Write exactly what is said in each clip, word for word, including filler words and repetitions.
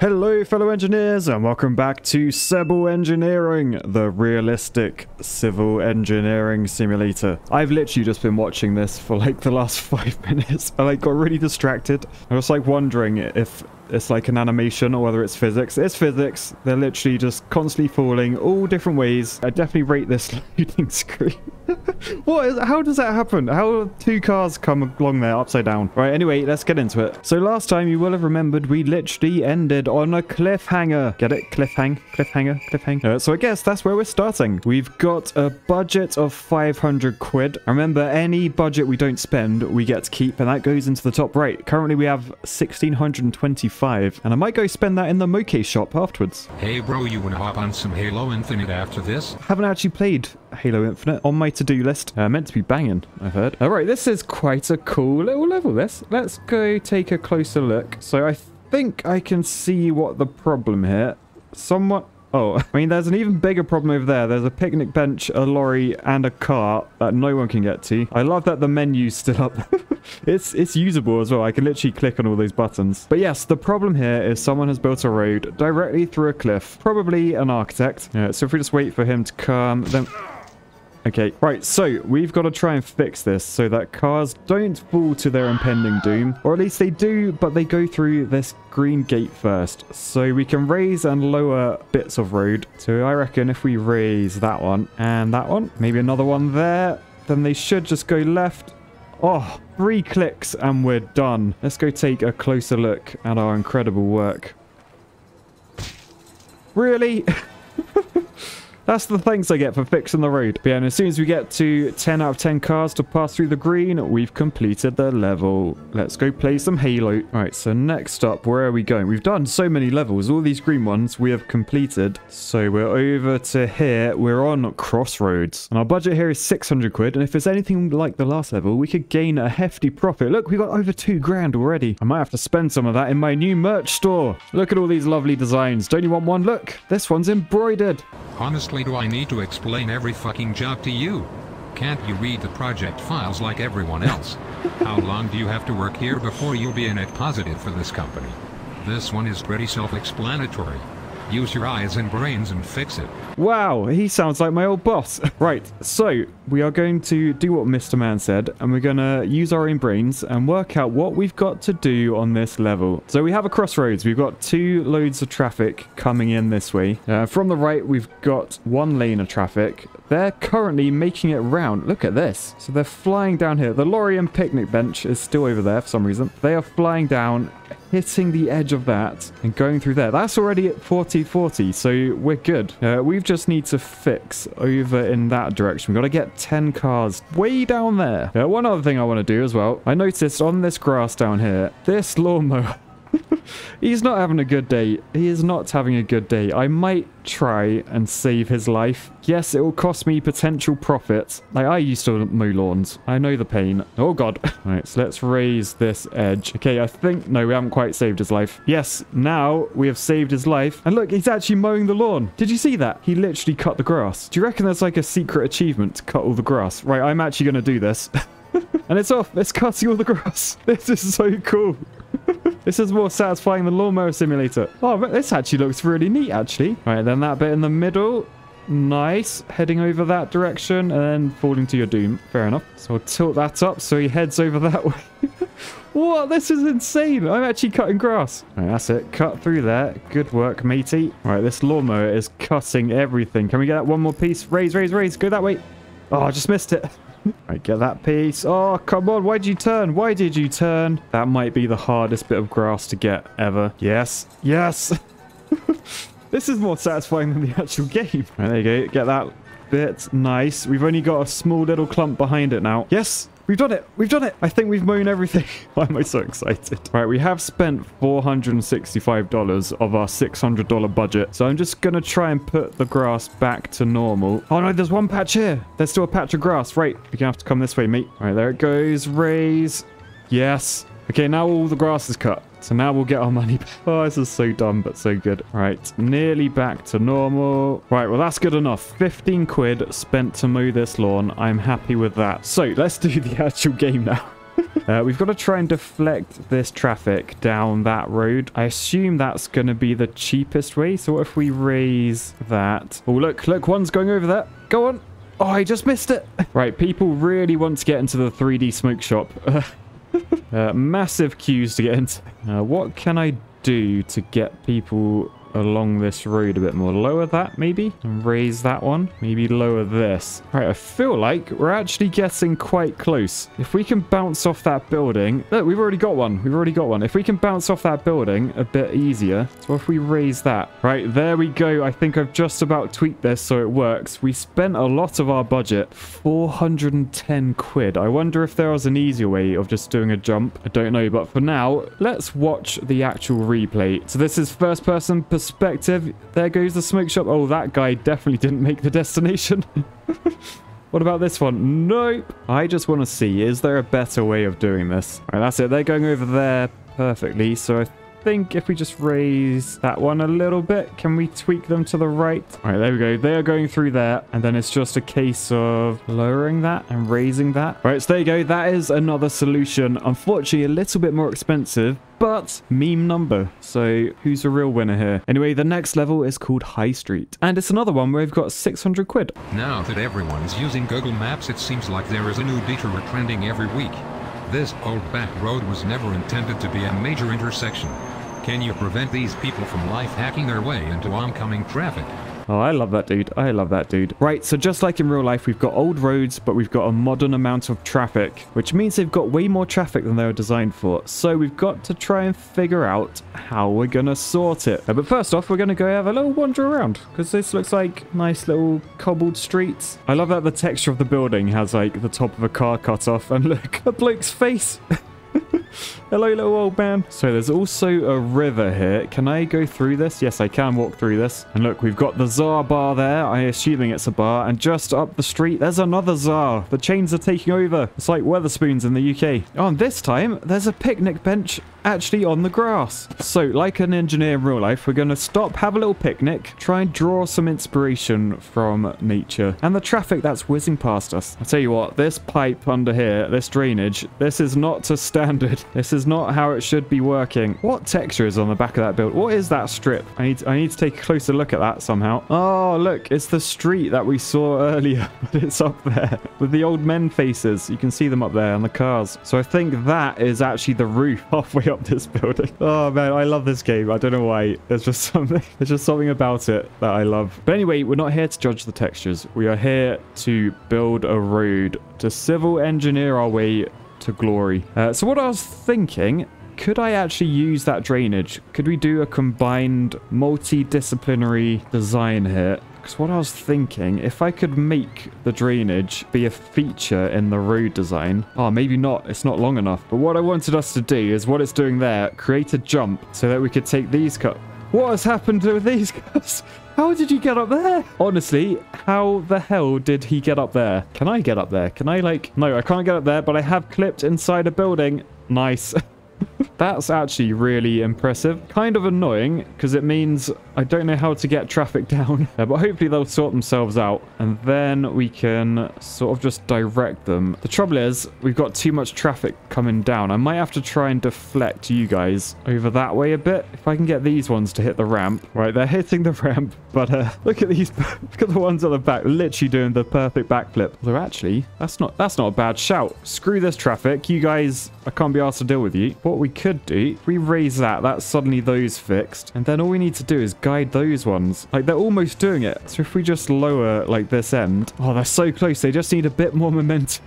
Hello fellow engineers and welcome back to Sebil Engineering, the realistic civil engineering simulator. I've literally just been watching this for like the last five minutes. I like got really distracted. I was like wondering if it's like an animation or whether it's physics. It's physics. They're literally just constantly falling all different ways. I definitely rate this loading screen. What is, how does that happen? How two cars come along there upside down? Right, anyway, let's get into it. So last time you will have remembered we literally ended on a cliffhanger. Get it? Cliffhang, cliffhanger, cliffhanger. Uh, so I guess that's where we're starting. We've got a budget of five hundred quid. Remember, any budget we don't spend, we get to keep, and that goes into the top right. Currently we have one thousand six hundred twenty-five, and I might go spend that in the Moke shop afterwards. Hey bro, you wanna hop on some Halo Infinite after this? Haven't actually played Halo Infinite on my to-do list. Uh, meant to be banging, I've heard. All right, this is quite a cool little level, this. Let's go take a closer look. So I think I can see what the problem here. Somewhat... Oh, I mean, there's an even bigger problem over there. There's a picnic bench, a lorry, and a car that no one can get to. I love that the menu's still up. It's it's usable as well. I can literally click on all these buttons. But yes, the problem here is someone has built a road directly through a cliff. Probably an architect. Yeah, so if we just wait for him to come, then... Okay, right, so we've got to try and fix this so that cars don't fall to their impending doom. Or at least they do, but they go through this green gate first. So we can raise and lower bits of road. So I reckon if we raise that one and that one, maybe another one there, then they should just go left. Oh, three clicks and we're done. Let's go take a closer look at our incredible work. Really? That's the thanks I get for fixing the road. But yeah, and as soon as we get to ten out of ten cars to pass through the green, we've completed the level. Let's go play some Halo. All right, so next up, where are we going? We've done so many levels. All these green ones we have completed. So we're over to here. We're on Crossroads. And our budget here is six hundred quid. And if it's anything like the last level, we could gain a hefty profit. Look, we got over two grand already. I might have to spend some of that in my new merch store. Look at all these lovely designs. Don't you want one? Look, this one's embroidered. Honestly, do I need to explain every fucking job to you? Can't you read the project files like everyone else? How long do you have to work here before you'll be a net positive for this company? This one is pretty self-explanatory. Use your eyes and brains and fix it. Wow, he sounds like my old boss. Right, so we are going to do what Mister Man said, and we're going to use our own brains and work out what we've got to do on this level. So we have a crossroads. We've got two loads of traffic coming in this way. Uh, from the right, we've got one lane of traffic. They're currently making it round. Look at this. So they're flying down here. The lorry and picnic bench is still over there for some reason. They are flying down, hitting the edge of that and going through there. That's already at forty forty, so we're good. Uh, we just need to fix over in that direction. We've got to get ten cars way down there. Uh, one other thing I want to do as well. I noticed on this grass down here, this lawnmower, he's not having a good day. He is not having a good day. I might try and save his life. Yes, it will cost me potential profits. Like, I used to mow lawns. I know the pain. Oh, God. All right, so let's raise this edge. Okay, I think... No, we haven't quite saved his life. Yes, now we have saved his life. And look, he's actually mowing the lawn. Did you see that? He literally cut the grass. Do you reckon there's like a secret achievement to cut all the grass? Right, I'm actually going to do this. And it's off. It's cutting all the grass. This is so cool. This is more satisfying than Lawnmower Simulator. Oh, this actually looks really neat, actually. All right, then that bit in the middle. Nice. Heading over that direction and then falling to your doom. Fair enough. So I'll tilt that up so he heads over that way. What? This is insane. I'm actually cutting grass. All right, that's it. Cut through there. Good work, matey. All right, this lawnmower is cutting everything. Can we get that one more piece? Raise, raise, raise. Go that way. Oh, I just missed it. Right, get that piece. Oh, come on. Why did you turn? Why did you turn? That might be the hardest bit of grass to get ever. Yes. Yes. This is more satisfying than the actual game. Right, there you go. Get that bit. Nice. We've only got a small little clump behind it now. Yes. We've done it. We've done it. I think we've mown everything. Why am I so excited? Right, we have spent four hundred sixty-five dollars of our six hundred dollar budget. So I'm just going to try and put the grass back to normal. Oh, no, there's one patch here. There's still a patch of grass. Right, we're going to have to come this way, mate. All right, there it goes. Raise. Yes. Okay, now all the grass is cut. So now we'll get our money back. Oh, this is so dumb, but so good. All right, nearly back to normal. Right, well, that's good enough. fifteen quid spent to mow this lawn. I'm happy with that. So let's do the actual game now. Uh, we've got to try and deflect this traffic down that road. I assume that's going to be the cheapest way. So what if we raise that? Oh, look, look, one's going over there. Go on. Oh, I just missed it. Right, people really want to get into the three D smoke shop. Uh, massive queues to get into. Uh, what can I do to get people along this road a bit more? Lower that, maybe? And raise that one. Maybe lower this. Right, I feel like we're actually getting quite close. If we can bounce off that building... Look, we've already got one. We've already got one. If we can bounce off that building a bit easier. So if we raise that... Right, there we go. I think I've just about tweaked this so it works. We spent a lot of our budget. four hundred and ten quid. I wonder if there was an easier way of just doing a jump. I don't know, but for now, let's watch the actual replay. So this is first person perspective. Perspective. There goes the smoke shop. Oh, that guy definitely didn't make the destination. What about this one? Nope. I just want to see, is there a better way of doing this? All right, that's it. They're going over there perfectly. So I think if we just raise that one a little bit, can we tweak them to the right? All right, there we go. They are going through there. And then it's just a case of lowering that and raising that. All right, so there you go. That is another solution. Unfortunately, a little bit more expensive, but meme number. So who's the real winner here? Anyway, the next level is called High Street. And it's another one where we've got six hundred quid. Now that everyone is using Google Maps, it seems like there is a new detour trending every week. This old back road was never intended to be a major intersection. Can you prevent these people from life hacking their way into oncoming traffic? Oh, I love that dude. I love that dude. Right, so just like in real life, we've got old roads, but we've got a modern amount of traffic, which means they've got way more traffic than they were designed for. So we've got to try and figure out how we're going to sort it. But first off, we're going to go have a little wander around because this looks like nice little cobbled streets. I love that the texture of the building has like the top of a car cut off and look, a bloke's face. Hello, little old man. So there's also a river here. Can I go through this? Yes, I can walk through this. And look, we've got the Tsar bar there. I'm assuming it's a bar. And just up the street, there's another Tsar. The chains are taking over. It's like Wetherspoons in the U K. Oh, and this time, there's a picnic bench actually on the grass. So, like an engineer in real life, we're going to stop, have a little picnic, try and draw some inspiration from nature. And the traffic that's whizzing past us. I'll tell you what, this pipe under here, this drainage, this is not to standard. This is not how it should be working. What texture is on the back of that build? What is that strip? I need to, I need to take a closer look at that somehow. Oh, look, it's the street that we saw earlier. It's up there with the old men faces. You can see them up there on the cars. So I think that is actually the roof halfway up this building. Oh man, I love this game. I don't know why. There's just something, there's just something about it that I love. But anyway, we're not here to judge the textures. We are here to build a road, to civil engineer our way to glory. Uh, so what I was thinking, could I actually use that drainage? Could we do a combined multidisciplinary design here? Because what I was thinking, if I could make the drainage be a feature in the road design... Oh, maybe not. It's not long enough. But what I wanted us to do is what it's doing there, create a jump so that we could take these cuts. What has happened with these guys? How did you get up there? Honestly, how the hell did he get up there? Can I get up there? Can I like... No, I can't get up there, but I have clipped inside a building. Nice. That's actually really impressive. Kind of annoying, because it means I don't know how to get traffic down. Yeah, but hopefully they'll sort themselves out. And then we can sort of just direct them. The trouble is, we've got too much traffic coming down. I might have to try and deflect you guys over that way a bit. If I can get these ones to hit the ramp. Right, they're hitting the ramp. But uh, look at these. Look at the ones at the back. Literally doing the perfect backflip. Although actually, that's not, that's not a bad shout. Screw this traffic. You guys, I can't be asked to deal with you. What we could do, if we raise that, that's suddenly those fixed. And then all we need to do is guide those ones. Like, they're almost doing it. So if we just lower, like, this end. Oh, they're so close. They just need a bit more momentum.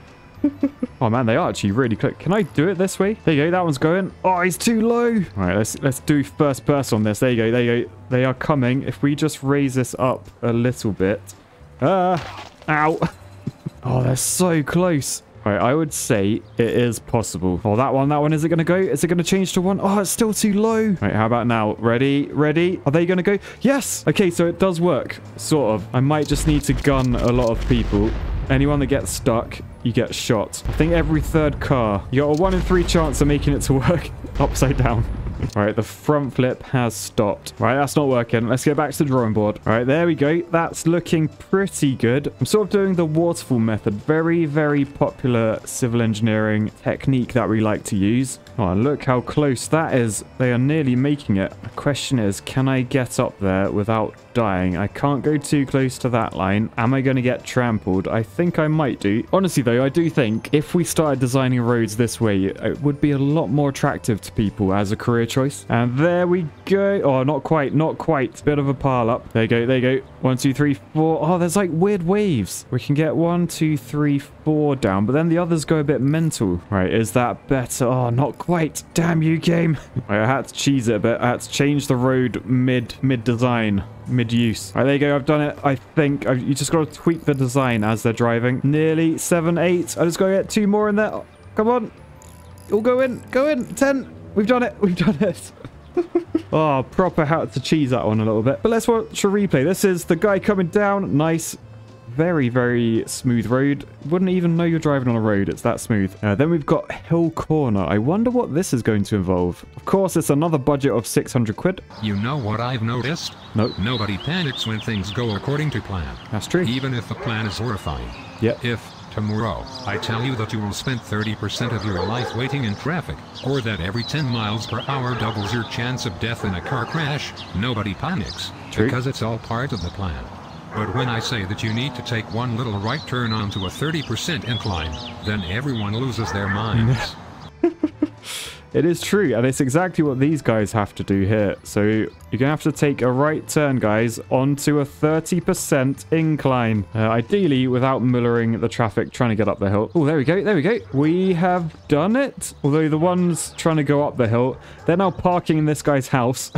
Oh, man, they are actually really close. Can I do it this way? There you go. That one's going. Oh, he's too low. All right, let's, let's do first person on this. There you go. There you go. They are coming. If we just raise this up a little bit. Uh, ow. Oh, they're so close. Right, I would say it is possible. Oh, that one, that one. Is it going to go? Is it going to change to one? Oh, it's still too low. Right, how about now? Ready? Ready? Are they going to go? Yes! Okay, so it does work. Sort of. I might just need to gun a lot of people. Anyone that gets stuck, you get shot. I think every third car. You got a one in three chance of making it to work upside down. All right, the front flip has stopped. All right, that's not working. Let's go back to the drawing board. All right, there we go. That's looking pretty good. I'm sort of doing the waterfall method. Very, very popular civil engineering technique that we like to use. Oh, look how close that is. They are nearly making it. The question is, can I get up there without dying? I can't go too close to that line. Am I going to get trampled? I think I might do. Honestly, though, I do think if we started designing roads this way, it would be a lot more attractive to people as a career choice. And there we go. Oh, not quite, not quite. Bit of a pile up. There you go, there you go. One, two, three, four. Oh, there's like weird waves. We can get one, two, three, four down, but then the others go a bit mental. Right, is that better? Oh, not quite. Damn you, game. I had to cheese it a bit. I had to change the road mid, mid-design. mid-use. All right, there you go. I've done it. I think I've, you just got to tweak the design as they're driving. Nearly seven, eight. I just got to get two more in there. Oh, come on. All go in. Go in. ten. We've done it. We've done it. Oh, proper how to cheese that one a little bit. But let's watch a replay. This is the guy coming down. Nice. Very, very smooth road. Wouldn't even know you're driving on a road. It's that smooth. Uh, then we've got Hill Corner. I wonder what this is going to involve. Of course, it's another budget of six hundred quid. You know what I've noticed? Nope. Nobody panics when things go according to plan. That's true. Even if the plan is horrifying. Yep. If tomorrow I tell you that you will spend thirty percent of your life waiting in traffic, or that every ten miles per hour doubles your chance of death in a car crash, nobody panics. True. Because it's all part of the plan. But when I say that you need to take one little right turn onto a thirty percent incline, then everyone loses their minds. It is true, and it's exactly what these guys have to do here. So you're going to have to take a right turn, guys, onto a thirty percent incline. Uh, ideally, without mullering the traffic trying to get up the hill. Oh, there we go, there we go. We have done it. Although the ones trying to go up the hill, they're now parking in this guy's house.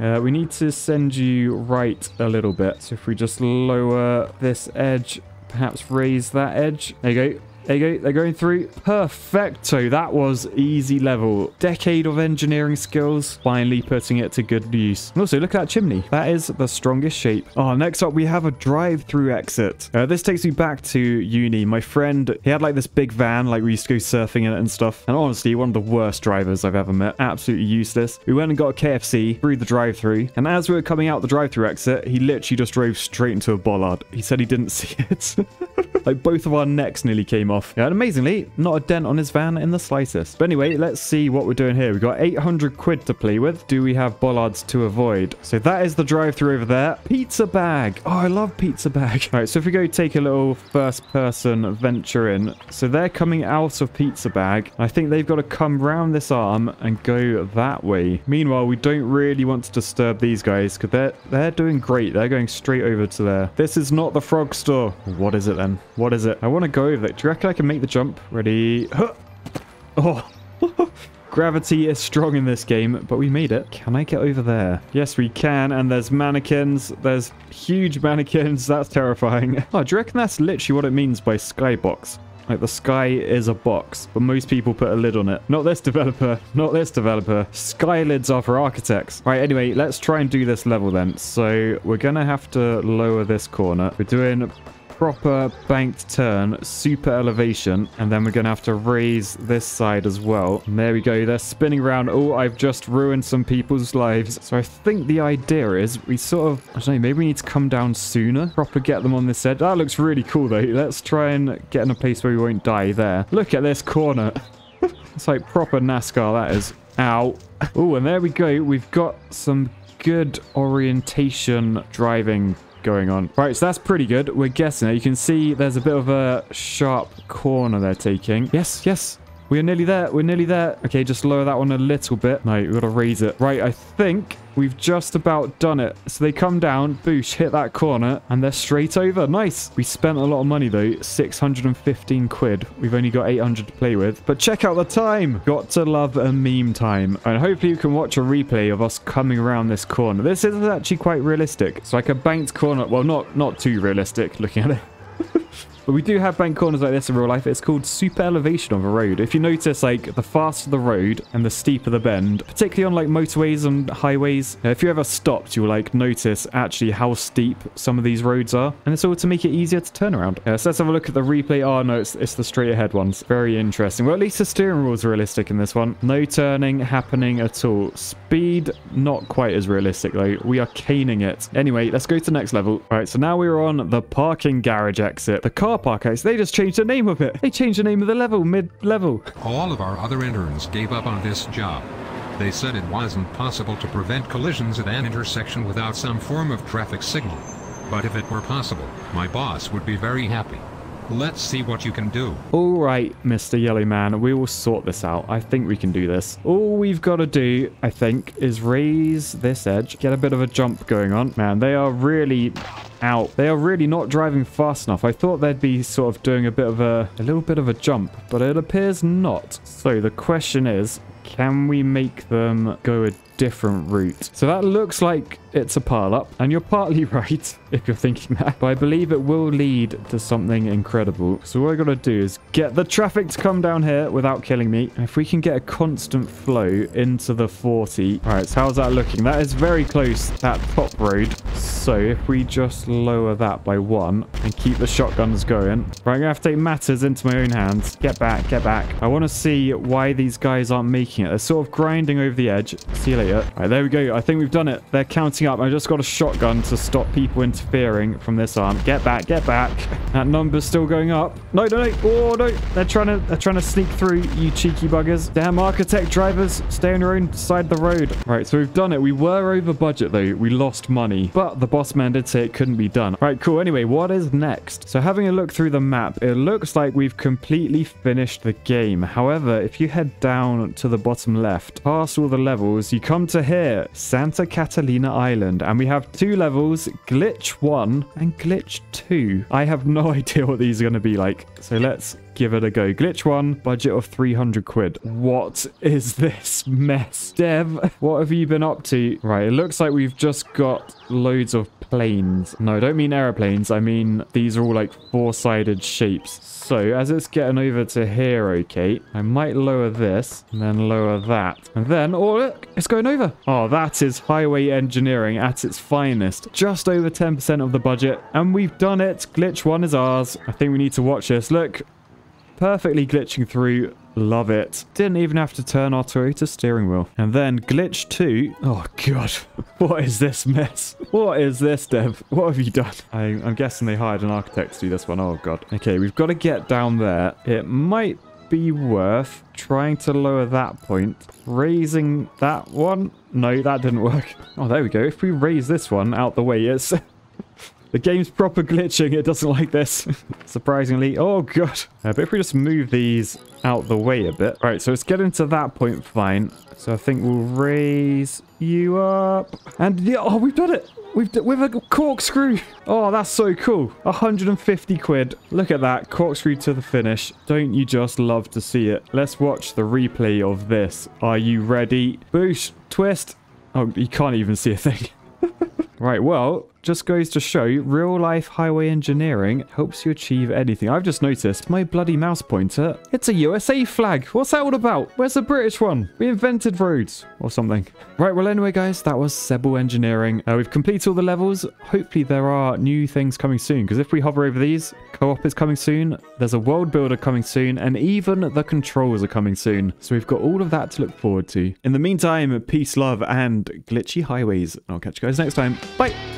Uh, we need to send you right a little bit. So if we just lower this edge, perhaps raise that edge. There you go. There you go. They're going through. Perfecto. That was easy level. Decade of engineering skills. Finally putting it to good use. And also, look at that chimney. That is the strongest shape. Oh, next up, we have a drive-through exit. Uh, this takes me back to uni. My friend, he had like this big van, like we used to go surfing in it and stuff. And honestly, one of the worst drivers I've ever met. Absolutely useless. We went and got a K F C through the drive-through. And as we were coming out the drive-through exit, he literally just drove straight into a bollard. He said he didn't see it. Like both of our necks nearly came off. Yeah, and amazingly, not a dent on his van in the slightest. But anyway, let's see what we're doing here. We've got eight hundred quid to play with. Do we have bollards to avoid? So that is the drive-through over there. Pizza Bag. Oh, I love Pizza Bag. All right, so if we go take a little first-person venture in. So they're coming out of Pizza Bag. I think they've got to come round this arm and go that way. Meanwhile, we don't really want to disturb these guys because they're, they're doing great. They're going straight over to there. This is not the frog store. What is it then? What is it? I want to go over there. Do you reckon I can make the jump? Ready? Huh. Oh. Gravity is strong in this game, but we made it. Can I get over there? Yes, we can. And there's mannequins. There's huge mannequins. That's terrifying. Oh, do you reckon that's literally what it means by skybox? Like the sky is a box, but most people put a lid on it. Not this developer. Not this developer. Sky lids are for architects. Right, anyway, let's try and do this level then. So we're going to have to lower this corner. We're doing proper banked turn, super elevation, and then we're gonna have to raise this side as well. And there we go, they're spinning around. Oh, I've just ruined some people's lives. So I think the idea is we sort of, I don't know, maybe we need to come down sooner, proper get them on this edge. That looks really cool though. Let's try and get in a place where we won't die there. Look at this corner. It's like proper NASCAR, that is. Ow. Oh, and there we go. We've got some good orientation driving going on. Right, so that's pretty good. We're guessing it. You can see there's a bit of a sharp corner they're taking. Yes, yes. We're nearly there. We're nearly there. Okay, just lower that one a little bit. No, we've got to raise it. Right, I think we've just about done it. So they come down, boosh, hit that corner, and they're straight over. Nice. We spent a lot of money, though. six hundred fifteen quid. We've only got eight hundred to play with. But check out the time. Got to love a meme time. And hopefully you can watch a replay of us coming around this corner. This is actually quite realistic. It's like a banked corner. Well, not, not too realistic looking at it. But we do have bank corners like this in real life. It's called super elevation of a road. If you notice, like, the faster the road and the steeper the bend, particularly on, like, motorways and highways, if you ever stopped, you'll, like, notice actually how steep some of these roads are. And it's all to make it easier to turn around. Uh, so let's have a look at the replay. Oh, no, it's, it's the straight ahead ones. Very interesting. Well, at least the steering wheel's realistic in this one. No turning happening at all. Speed, not quite as realistic, though. We are caning it. Anyway, let's go to the next level. All right, so now we're on the parking garage exit. The car park house. They just changed the name of it. They changed the name of the level mid-level. All of our other interns gave up on this job. They said it wasn't possible to prevent collisions at an intersection without some form of traffic signal. But if it were possible, my boss would be very happy. Let's see what you can do. All right, Mister Yellow Man, we will sort this out. I think we can do this. All we've got to do, I think, is raise this edge, get a bit of a jump going on. Man, they are really out. They are really not driving fast enough. I thought they'd be sort of doing a bit of a, a little bit of a jump, but it appears not. So the question is, can we make them go a different route? So that looks like it's a pile up, and you're partly right if you're thinking that, but I believe it will lead to something incredible. So what I gotta do is get the traffic to come down here without killing me. And if we can get a constant flow into the forty. All right, so how's that looking? That is very close, that top road. So if we just lower that by one and keep the shotguns going. Right, I'm gonna have to take matters into my own hands. Get back, get back. I want to see why these guys aren't making it. They're sort of grinding over the edge. See you later. All right, there we go. I think we've done it. They're counting up. I just got a shotgun to stop people interfering from this arm. Get back, get back. That number's still going up. No, no, no. Oh, no. They're trying to they're trying to sneak through, you cheeky buggers. Damn architect drivers. Stay on your own side of the road. Right, so we've done it. We were over budget, though. We lost money. But the boss man did say it couldn't be done. Right, cool. Anyway, what is next? So having a look through the map, it looks like we've completely finished the game. However, if you head down to the bottom left, past all the levels, you come to here, Santa Catalina Island. Island, and we have two levels, glitch one and glitch two. I have no idea what these are going to be like, so let's give it a go. Glitch one, budget of three hundred quid. What is this mess? Dev, what have you been up to? Right, it looks like we've just got loads of planes. No, I don't mean aeroplanes. I mean, these are all like four-sided shapes. So as it's getting over to here, okay, I might lower this and then lower that. And then, oh, look, it's going over. Oh, that is highway engineering at its finest. Just over ten percent of the budget. And we've done it. Glitch one is ours. I think we need to watch this. Look. Perfectly glitching through. Love it. Didn't even have to turn our Toyota steering wheel. And then glitch two. Oh, God. What is this mess? What is this, Dev? What have you done? I, I'm guessing they hired an architect to do this one. Oh, God. Okay, we've got to get down there. It might be worth trying to lower that point. Raising that one. No, that didn't work. Oh, there we go. If we raise this one out the way, it's... The game's proper glitching. It doesn't like this. Surprisingly. Oh, God. Uh, but if we just move these out the way a bit. All right, so it's getting to that point fine. So I think we'll raise you up. And yeah, oh, we've done it. We've done, with a corkscrew. Oh, that's so cool. one hundred fifty quid. Look at that. Corkscrew to the finish. Don't you just love to see it? Let's watch the replay of this. Are you ready? Boosh. Twist. Oh, you can't even see a thing. Right, well, just goes to show real-life highway engineering helps you achieve anything. I've just noticed my bloody mouse pointer. It's a U S A flag. What's that all about? Where's the British one? We invented roads or something. Right, well, anyway, guys, that was Sebil Engineering. Uh, we've completed all the levels. Hopefully there are new things coming soon, because if we hover over these, co-op is coming soon. There's a world builder coming soon, and even the controls are coming soon. So we've got all of that to look forward to. In the meantime, peace, love, and glitchy highways. I'll catch you guys next time. Bye.